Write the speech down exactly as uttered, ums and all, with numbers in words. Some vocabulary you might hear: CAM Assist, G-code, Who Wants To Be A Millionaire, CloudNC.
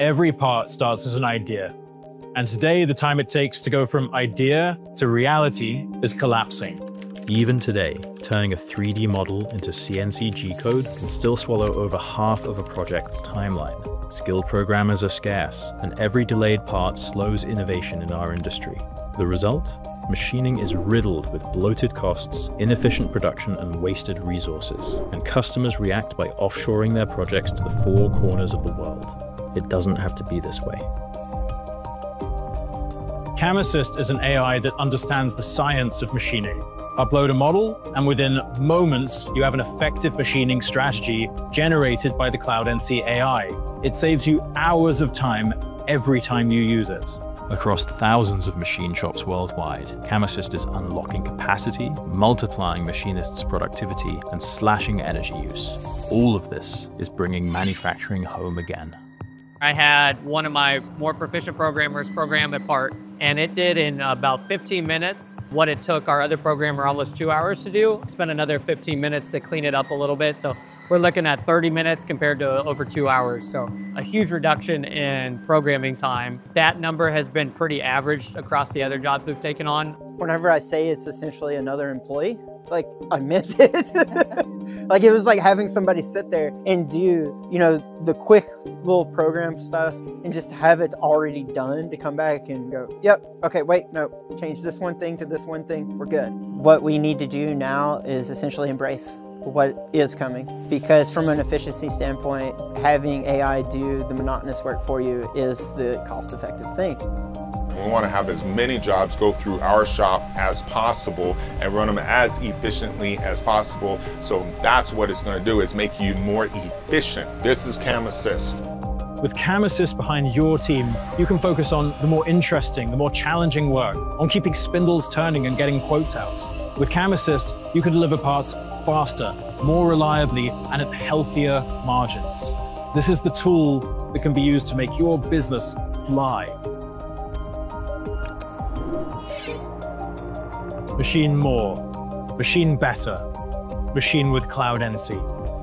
Every part starts as an idea, and today the time it takes to go from idea to reality is collapsing. Even today, turning a three D model into C N C G-code can still swallow over half of a project's timeline. Skilled programmers are scarce, and every delayed part slows innovation in our industry. The result? Machining is riddled with bloated costs, inefficient production, and wasted resources, and customers react by offshoring their projects to the four corners of the world. It doesn't have to be this way. CAM Assist is an A I that understands the science of machining. Upload a model, and within moments, you have an effective machining strategy generated by the CloudNC A I. It saves you hours of time every time you use it. Across thousands of machine shops worldwide, CAM Assist is unlocking capacity, multiplying machinists' productivity, and slashing energy use. All of this is bringing manufacturing home again. I had one of my more proficient programmers program a part, and it did in about fifteen minutes what it took our other programmer almost two hours to do. Spent another fifteen minutes to clean it up a little bit. So we're looking at thirty minutes compared to over two hours. So a huge reduction in programming time. That number has been pretty averaged across the other jobs we've taken on. Whenever I say it's essentially another employee, like, I meant it. Like, it was like having somebody sit there and do, you know, the quick little program stuff and just have it already done to come back and go, yep, okay, wait, no, change this one thing to this one thing, we're good. What we need to do now is essentially embrace what is coming, because from an efficiency standpoint, having A I do the monotonous work for you is the cost-effective thing. We want to have as many jobs go through our shop as possible and run them as efficiently as possible. So that's what it's going to do, is make you more efficient. This is CAM Assist. With CAM Assist behind your team, you can focus on the more interesting, the more challenging work, on keeping spindles turning and getting quotes out. With CAM Assist, you can deliver parts faster, more reliably, and at healthier margins. This is the tool that can be used to make your business fly. Machine more, machine better, machine with CloudNC.